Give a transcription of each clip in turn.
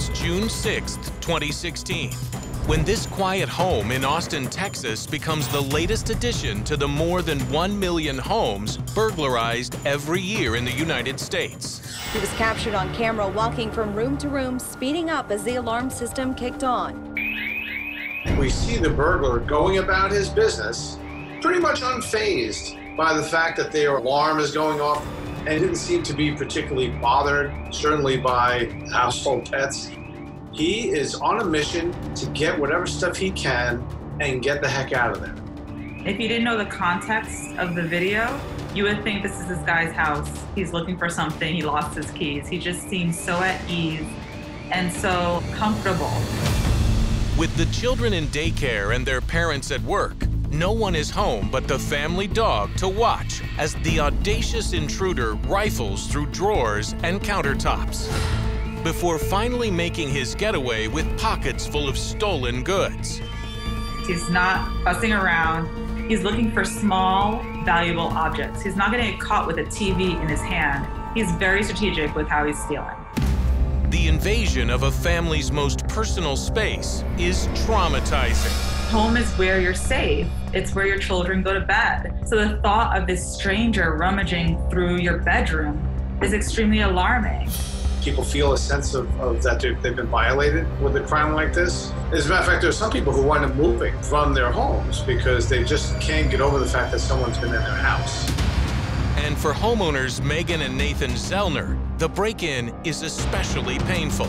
It's June 6th, 2016, when this quiet home in Austin, Texas becomes the latest addition to the more than 1 million homes burglarized every year in the United States. He was captured on camera walking from room to room, speeding up as the alarm system kicked on. We see the burglar going about his business, pretty much unfazed by the fact that their alarm is going off, and didn't seem to be particularly bothered, certainly by household pets. He is on a mission to get whatever stuff he can and get the heck out of there. If you didn't know the context of the video, you would think this is this guy's house. He's looking for something. He lost his keys. He just seems so at ease and so comfortable. With the children in daycare and their parents at work, no one is home but the family dog to watch as the audacious intruder rifles through drawers and countertops before finally making his getaway with pockets full of stolen goods. He's not fussing around. He's looking for small, valuable objects. He's not going to get caught with a TV in his hand. He's very strategic with how he's stealing. The invasion of a family's most personal space is traumatizing. Home is where you're safe. It's where your children go to bed. So the thought of this stranger rummaging through your bedroom is extremely alarming. People feel a sense of that they've been violated with a crime like this. As a matter of fact, there are some people who wind up moving from their homes because they just can't get over the fact that someone's been in their house. And for homeowners Megan and Nathan Zellner, the break-in is especially painful.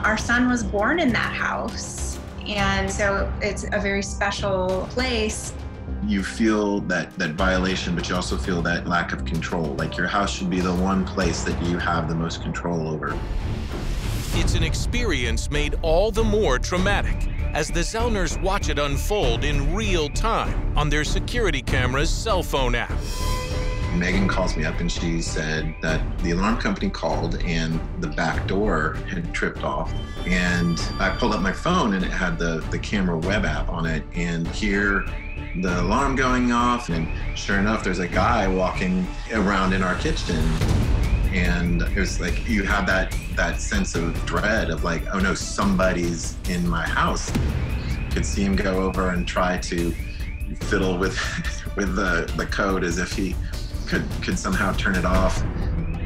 Our son was born in that house, and so it's a very special place. You feel that violation, but you also feel that lack of control. Like your house should be the one place that you have the most control over. It's an experience made all the more traumatic as the Zellners watch it unfold in real time on their security camera's cell phone app. Megan calls me up and she said that the alarm company called and the back door had tripped off. And I pulled up my phone and it had the camera web app on it, and here the alarm going off, and sure enough there's a guy walking around in our kitchen. And it was like you have that sense of dread of like, oh no, somebody's in my house. Could see him go over and try to fiddle with the code as if he could somehow turn it off.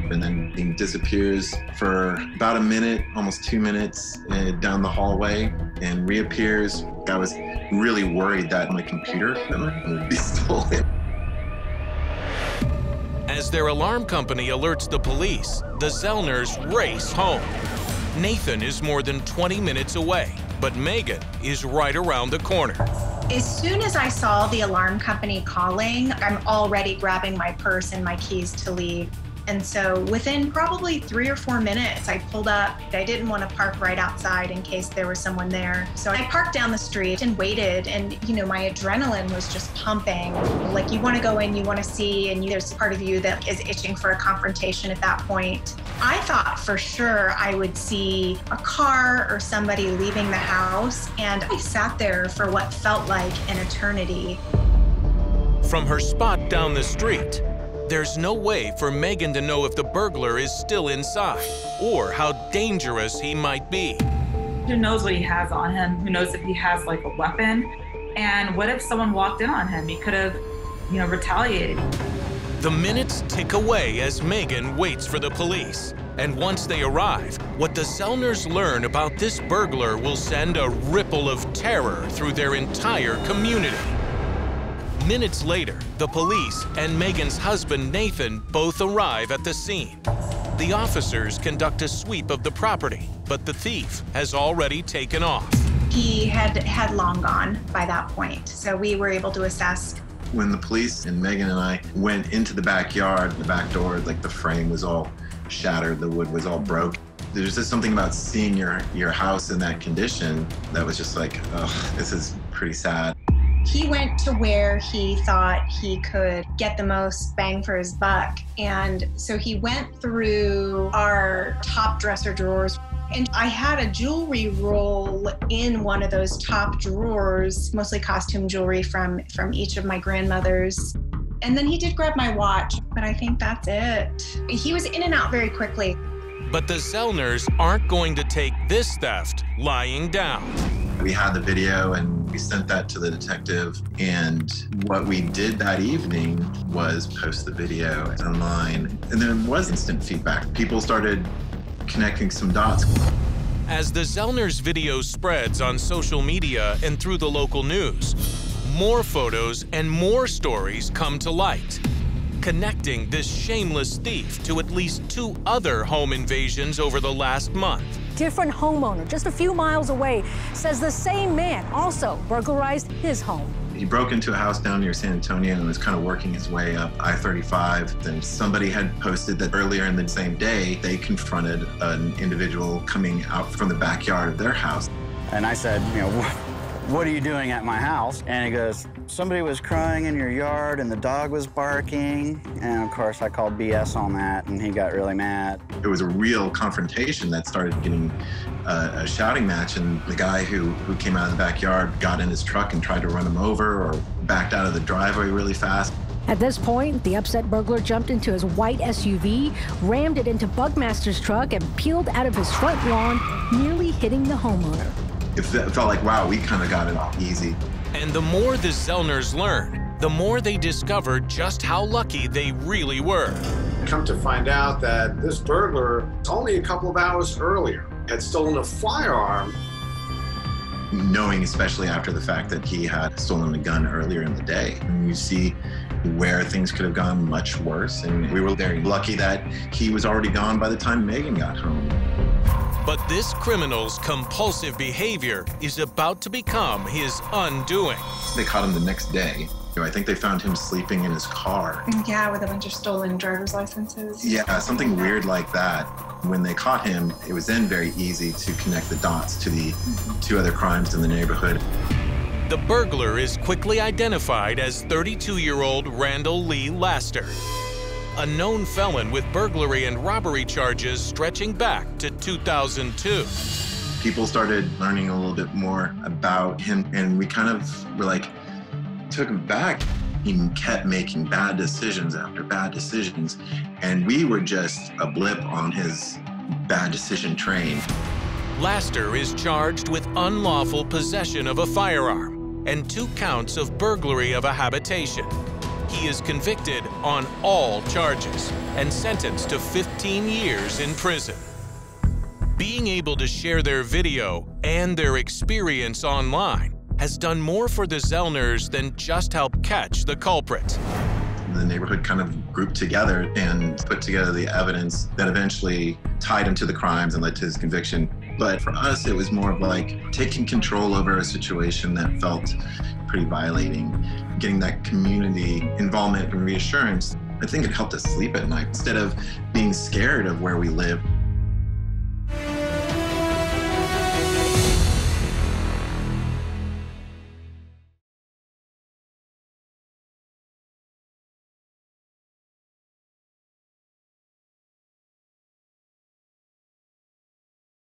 And then he disappears for about a minute, almost 2 minutes down the hallway, and reappears. I was really worried that my computer would be stolen. As their alarm company alerts the police, the Zellners race home. Nathan is more than 20 minutes away, but Megan is right around the corner. As soon as I saw the alarm company calling, I'm already grabbing my purse and my keys to leave. And so within probably 3 or 4 minutes, I pulled up. I didn't want to park right outside in case there was someone there. So I parked down the street and waited, and my adrenaline was just pumping. Like you want to go in, you want to see, and there's part of you that is itching for a confrontation at that point. I thought for sure I would see a car or somebody leaving the house, and I sat there for what felt like an eternity. From her spot down the street, there's no way for Megan to know if the burglar is still inside or how dangerous he might be. Who knows what he has on him? Who knows if he has like a weapon? And what if someone walked in on him? He could have, retaliated. The minutes tick away as Megan waits for the police. And once they arrive, what the Zellners learn about this burglar will send a ripple of terror through their entire community. Minutes later, the police and Megan's husband, Nathan, both arrive at the scene. The officers conduct a sweep of the property, but the thief has already taken off. He had long gone by that point, so we were able to assess. When the police and Megan and I went into the backyard, the back door, like the frame was all shattered, the wood was all broke. There's just something about seeing your house in that condition that was just like, oh, this is pretty sad. He went to where he thought he could get the most bang for his buck. And so he went through our top dresser drawers. And I had a jewelry roll in one of those top drawers, mostly costume jewelry from each of my grandmothers. And then he did grab my watch, but I think that's it. He was in and out very quickly. But the Zellners aren't going to take this theft lying down. We had the video and we sent that to the detective. And what we did that evening was post the video online. And there was instant feedback. People started connecting some dots. As the Zellners' video spreads on social media and through the local news, more photos and more stories come to light, connecting this shameless thief to at least 2 other home invasions over the last month. Different homeowner, just a few miles away, says the same man also burglarized his home. He broke into a house down near San Antonio and was kind of working his way up I-35. And somebody had posted that earlier in the same day, they confronted an individual coming out from the backyard of their house. And I said, you know, what are you doing at my house? And he goes, somebody was crying in your yard and the dog was barking. And of course I called BS on that and he got really mad. It was a real confrontation that started getting a shouting match, and the guy who came out of the backyard got in his truck and tried to run him over or backed out of the driveway really fast. At this point, the upset burglar jumped into his white SUV, rammed it into Bugmaster's truck and peeled out of his front lawn, nearly hitting the homeowner. It felt like, wow, we kind of got it off easy. And the more the Zellners learn, the more they discover just how lucky they really were. Come to find out that this burglar, only a couple of hours earlier, had stolen a firearm. Knowing, especially after the fact, that he had stolen a gun earlier in the day, and you see where things could have gone much worse. And we were very lucky that he was already gone by the time Megan got home. But this criminal's compulsive behavior is about to become his undoing. They caught him the next day. I think they found him sleeping in his car. Yeah, with a bunch of stolen driver's licenses. Yeah, something weird like that. When they caught him, it was then very easy to connect the dots to the 2 other crimes in the neighborhood. The burglar is quickly identified as 32-year-old Randall Lee Laster, a known felon with burglary and robbery charges stretching back to 2002. People started learning a little bit more about him, and we kind of were like, took him back. He kept making bad decisions after bad decisions, and we were just a blip on his bad decision train. Laster is charged with unlawful possession of a firearm and 2 counts of burglary of a habitation. He is convicted on all charges and sentenced to 15 years in prison. Being able to share their video and their experience online has done more for the Zellners than just help catch the culprit. The neighborhood kind of grouped together and put together the evidence that eventually tied him to the crimes and led to his conviction. But for us, it was more of like taking control over a situation that felt pretty violating, getting that community involvement and reassurance. I think it helped us sleep at night instead of being scared of where we live.